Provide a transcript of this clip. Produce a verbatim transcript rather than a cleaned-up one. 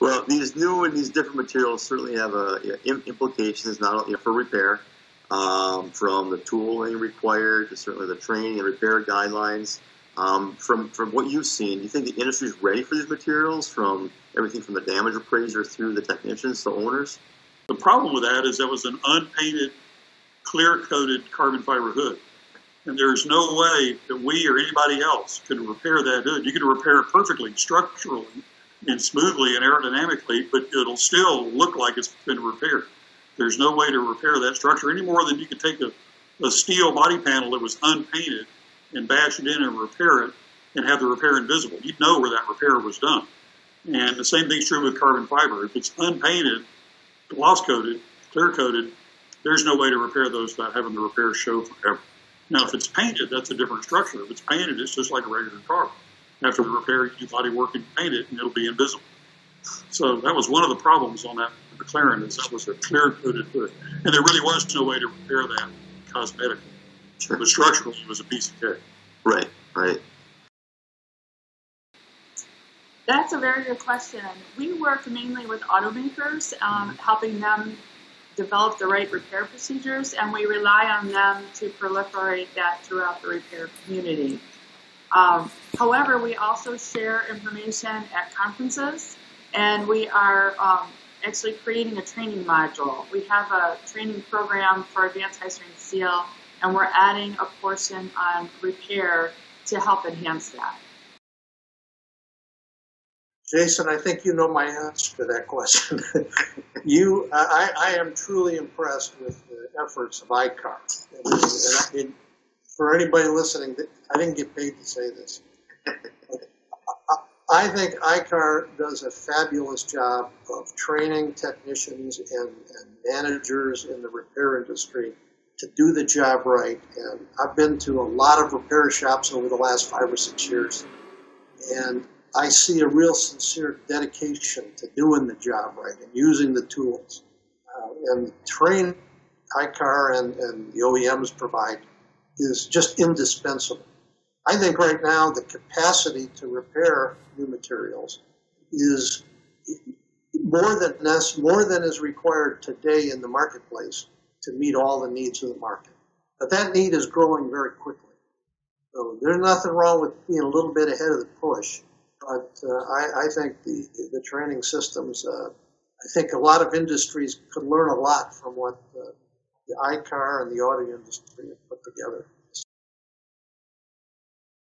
Well, these new and these different materials certainly have a, you know, implications not only for repair, um, from the tooling required to certainly the training and repair guidelines. Um, from from what you've seen, do you think the industry is ready for these materials, from everything from the damage appraiser through the technicians to owners? The problem with that is that was an unpainted, clear-coated carbon fiber hood. And there's no way that we or anybody else could repair that hood. You could repair it perfectly, structurally, and smoothly and aerodynamically, but it'll still look like it's been repaired. There's no way to repair that structure any more than you could take a, a steel body panel that was unpainted and bash it in and repair it and have the repair invisible. You'd know where that repair was done. And the same thing's true with carbon fiber. If it's unpainted, gloss-coated, clear-coated, there's no way to repair those without having the repair show forever. Now, if it's painted, that's a different structure. If it's painted, it's just like a regular car. After the repair, you do body work and paint it, and it'll be invisible. So that was one of the problems on that McLaren, is that was a clear-coated hood. And there really was no way to repair that cosmetically. Sure. But structurally, it was a piece of cake. Right, right. That's a very good question. We work mainly with automakers, um, helping them develop the right repair procedures, and we rely on them to proliferate that throughout the repair community. Um, however, we also share information at conferences, and we are um, actually creating a training module. We have a training program for Advanced High Strength Steel, and we're adding a portion on repair to help enhance that. Jason, I think you know my answer to that question. you, I, I am truly impressed with the efforts of I car. And, and, and for anybody listening, I didn't get paid to say this. I think I car does a fabulous job of training technicians and, and managers in the repair industry to do the job right. And I've been to a lot of repair shops over the last five or six years, and I see a real sincere dedication to doing the job right and using the tools. Uh, and the training I car and, and the O E Ms provide is just indispensable. I think right now the capacity to repair new materials is more than, more than is required today in the marketplace to meet all the needs of the market. But that need is growing very quickly. So there's nothing wrong with being a little bit ahead of the push. But uh, I, I think the, the training systems, uh, I think a lot of industries could learn a lot from what uh, the I car and the auto industry have put together.